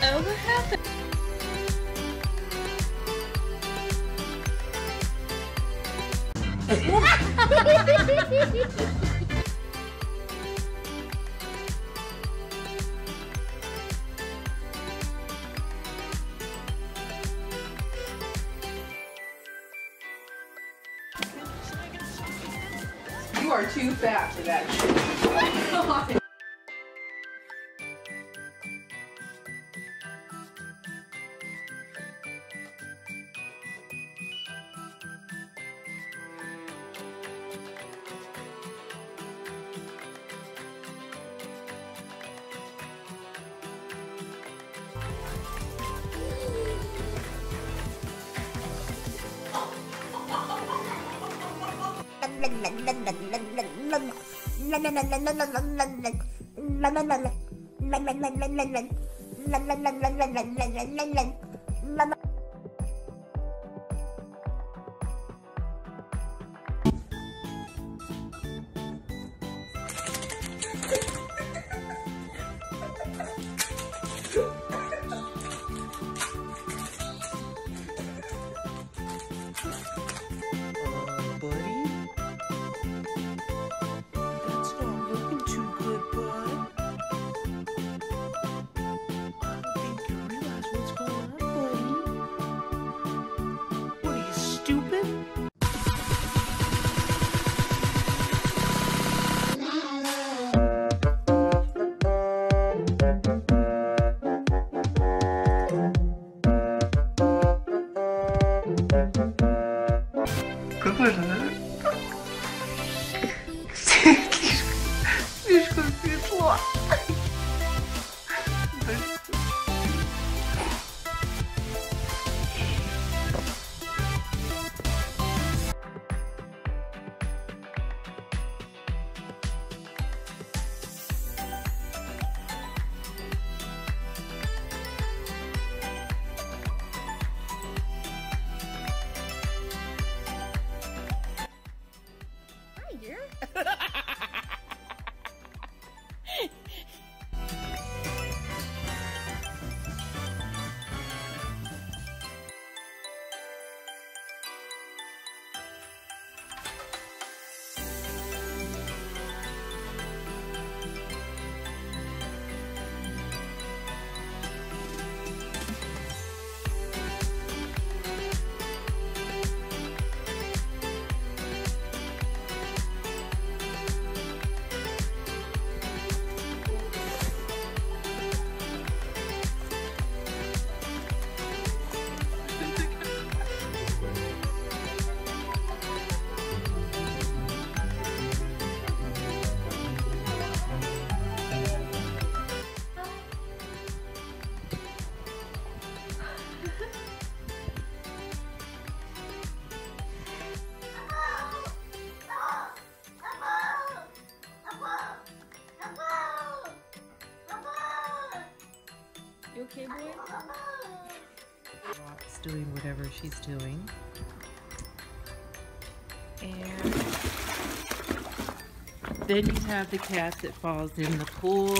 Uh-oh, what happened? You are too fat for that shit. Oh my God. Слишком светло. Okay, boy. She's doing whatever she's doing. And then you have the cat that falls in the pool.